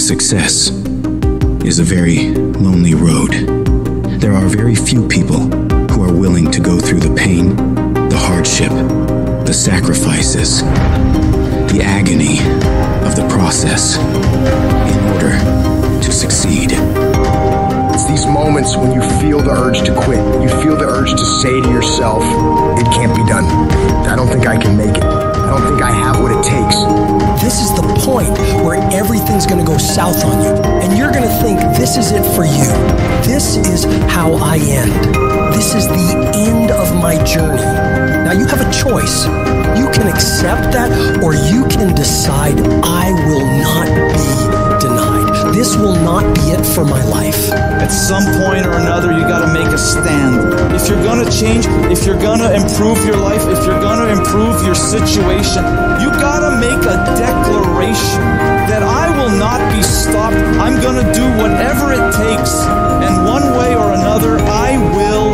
Success is a very lonely road. There are very few people who are willing to go through the pain, the hardship, the sacrifices, the agony of the process in order to succeed. It's these moments when you feel the urge to quit, you feel the urge to say to yourself, it can't be done. I don't think I can make it. I don't think I have what it takes. This is the point where everything's going to go south on you, and you're going to think this is it for you. This is how I end. This is the end of my journey. Now you have a choice. You can accept that, or you can decide I will not be denied. This will not be it for my life. At some point or another, you got to make a stand. If you're going to change, if you're going to improve your life, if you're going to improve your situation, you got to make a declaration that I will not be stopped. I'm going to do whatever it takes. And one way or another, I will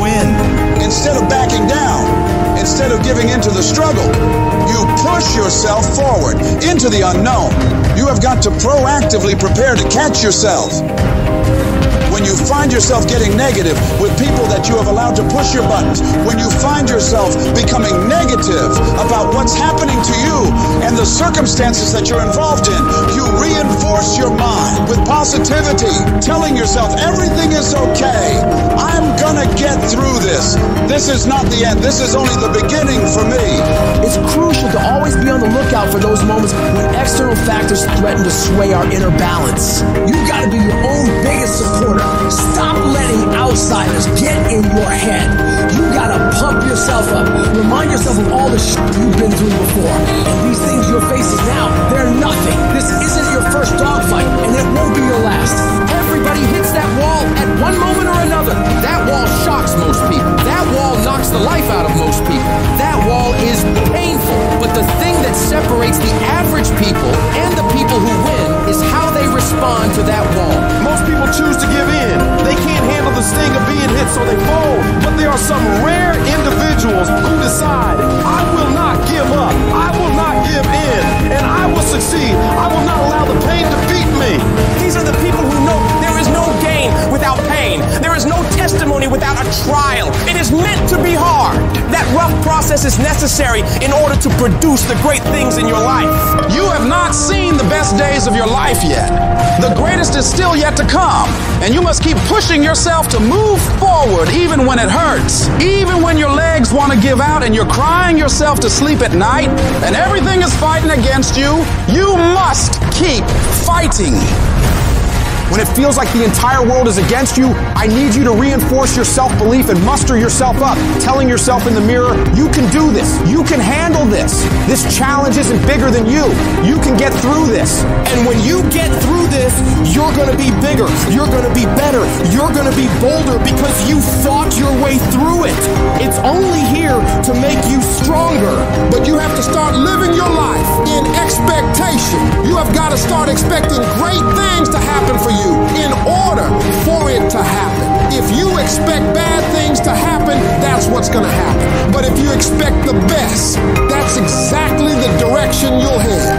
win. Instead of backing down, instead of giving in to the struggle, you push yourself forward into the unknown. You have got to proactively prepare to catch yourself. When you find yourself getting negative with people that you have allowed to push your buttons, when you find yourself becoming negative about what's happening to you and the circumstances that you're involved in, you reinforce your mind with positivity, telling yourself everything is okay. I'm gonna get through this. This is not the end. This is only the beginning for me. It's crucial to always be on the lookout for those moments when external factors threaten to sway our inner balance. You've got to be your own biggest supporter. Stop letting outsiders get in your head. You gotta pump yourself up. Remind yourself of all the shit you've been through before. And these things you're facing now, they're nothing. This isn't your first dogfight, and it won't be your last. Everybody hits that wall at one moment or another. That wall shocks most people. That wall knocks the life out of most people. That wall is painful. But the thing that separates the average people and the people who win is how they respond to that wall. Most people choose to give in. They can't handle the sting of being hit, so they fold. But there are some rare individuals who decide, I will not give up. I will not give in. And I will succeed. I will not allow the pain to beat me. These are the people who know there is no gain without pain. There is no testimony without a trial. It is meant to be hard. That rough process is necessary in order to produce the great things in your life. You have not seen the best days of your life yet. The greatest is still yet to come. And you must keep pushing yourself to move forward even when it hurts. Even when your legs want to give out and you're crying yourself to sleep at night and everything is fighting against you, you must keep fighting. When it feels like the entire world is against you, I need you to reinforce your self-belief and muster yourself up, telling yourself in the mirror, you can do this. You can handle this. This challenge isn't bigger than you. You can get through this. And when you get through this, you're going to be bigger. You're going to be better. You're going to be bolder because you fought your way through it. It's only here to make you stronger. But you have to start living your life in expectation. You have got to start expecting great things to happen for you. In order for it to happen. If you expect bad things to happen, that's what's going to happen. But if you expect the best, that's exactly the direction you'll head.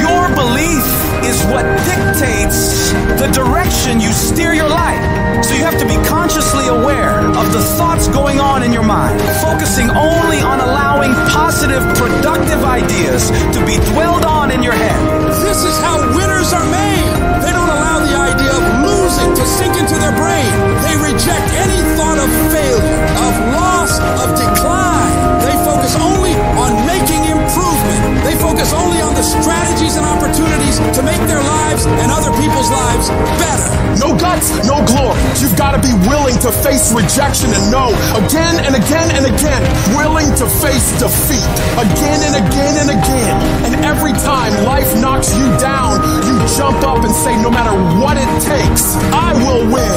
Your belief is what dictates the direction you steer your life. So you have to be consciously aware of the thoughts going on in your mind, focusing only on allowing positive, productive ideas to be dwelled on in your head. This is how winners are made. They don't allow the idea of losing to sink into their brain. They reject any thought of failure, of loss, of decline. They focus only on making improvement. They focus only on the strategies and opportunities to make their lives and other people's lives better. No guts, no glory. You've got to be willing to face rejection and no, again and again and again. Willing to face defeat, again and again and again. And every time life knocks you down, you jump up and say, no matter what it takes, I will win.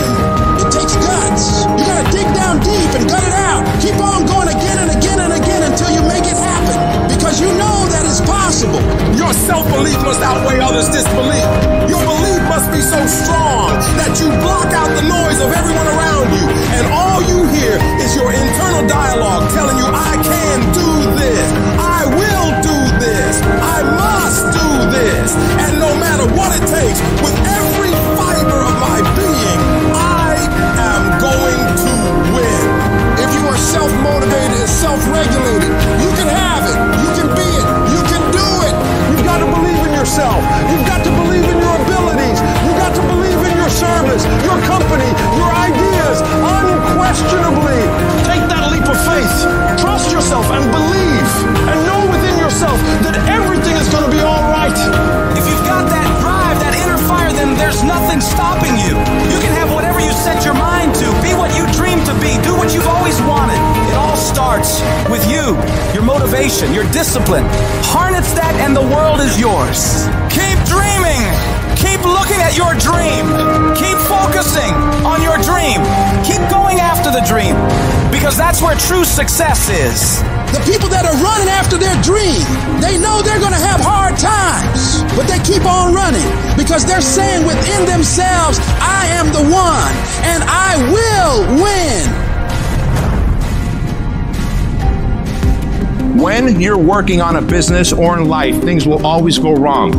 It takes guts. You got to dig down deep and gut it out. Keep on going again and again and again until you make it happen. Because you know that it's possible. Your self-belief must outweigh others' disbelief. Your belief must be so strong that you block out the noise of everyone around you. And all you hear is your internal dialogue telling you, I can do this. I will do this. I must do this. And no matter what it takes, nothing stopping you. You can have whatever you set your mind to, be what you dream to be, do what you've always wanted. It all starts with you, your motivation, your discipline. Harness that and the world is yours. Keep dreaming. Keep looking at your dream. Keep focusing on your dream. Keep going after the dream, because that's where true success is. The people that are running after their dream, they know they're going to have hard times, but they keep on running because they're saying within themselves, I am the one and I will win. When you're working on a business or in life, things will always go wrong.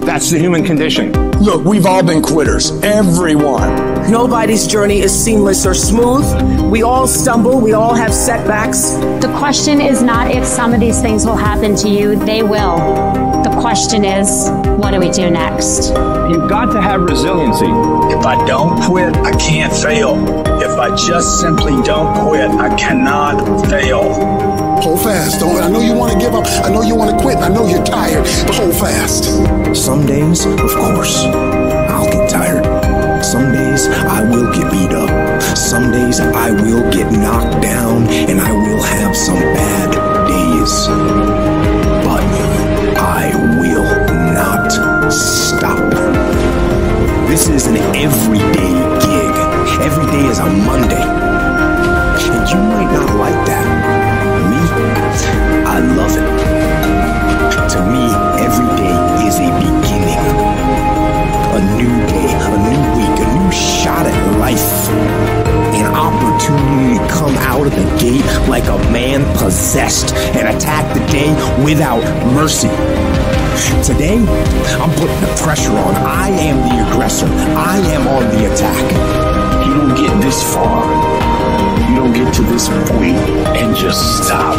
That's the human condition. Look, we've all been quitters, everyone. Nobody's journey is seamless or smooth. We all stumble, we all have setbacks. The question is not if some of these things will happen to you, they will. The question is, what do we do next? You've got to have resiliency. If I don't quit, I can't fail. If I just simply don't quit, I cannot fail. Hold fast. I know you want to give up. I know you want to quit. I know you're tired, but hold fast. Some days, of course, I'll get tired. Some days I will get beat up. Some days I will get knocked down, and I will have some bad days. But I will not stop. This is an everyday gig. Every day is a Monday. And you might not like that. Me, I love it. To me, every day is a beginning. A new day, a new week, a new shot at life. An opportunity to come out of the gate like a man possessed and attack the day without mercy. Today, I'm putting the pressure on. I am the aggressor. I am on the attack. You don't get this far. You don't get to this point and just stop.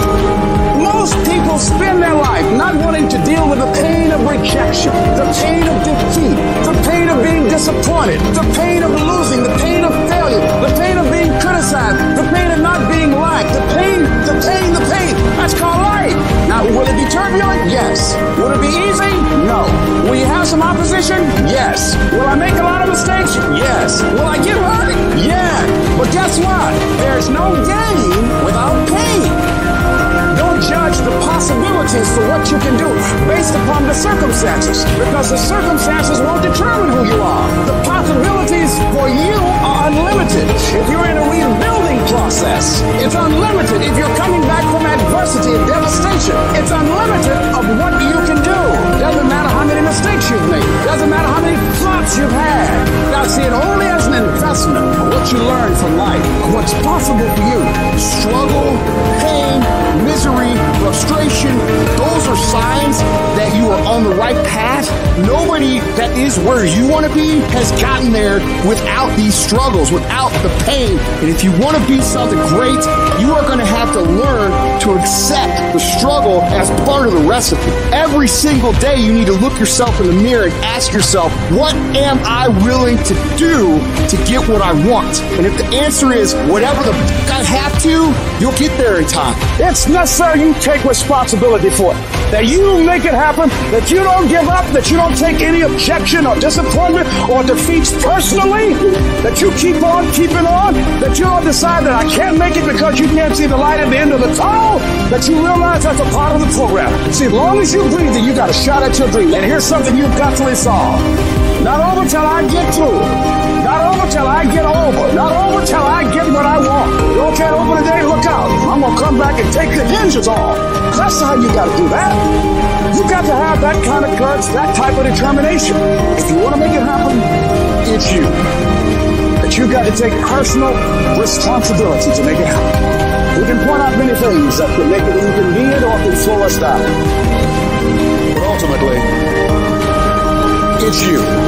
Most people spend their life not wanting to deal with the pain of rejection, the pain of defeat, the pain of being disappointed, the pain of losing, the pain of failure, the pain of being criticized, the pain of not being liked, the pain. That's called life. Now, will it be turbulent? Yes. Will it be easy? No. Will you have some opposition? Yes. Will I make a lot of mistakes? Yes. Will I get hurt? Yeah. But guess what? There's no gain without pain. Don't judge the possibilities for what you can do based upon the circumstances, because the circumstances won't determine who you are. The possibilities for you are unlimited. If you're in a rebuilding process, it's unlimited. If you're coming back from adversity and devastation, it's unlimited of what you can do. Doesn't matter how many mistakes you've made. Doesn't matter how many flops you've had. I see it only as an investment of what you learn from life, of what's possible for you. Struggle, pain, misery, frustration, those are signs that you are on the right path. Nobody that is where you want to be has gotten there without these struggles, without the pain. And if you want to be something great, you are going to have to learn to accept the struggle as part of the recipe. Every single day you need to look yourself in the mirror and ask yourself, what am I willing to do to get what I want? And if the answer is whatever the I have to, you'll get there in time. It's necessary you take responsibility for it, that you make it happen, that you don't give up, that you don't take any objection or disappointment or defeats personally, that you keep on keeping on, that you don't decide that I can't make it because you can't see the light at the end of the tunnel, that you realize that's a part of the program. See, as long as you're breathing, you got a shot at your dream. And here's something you've got to resolve. Not over till I get through. Not over till I get over. Not over till I get what I want. You don't get over today, look out. I'm going to come back and take the hinges off. That's how you got to do that. You got to have that kind of courage, that type of determination. If you want to make it happen, it's you. But you got to take personal responsibility to make it happen. We can point out many things that can make it inconvenient or can slow us down. But ultimately, it's you.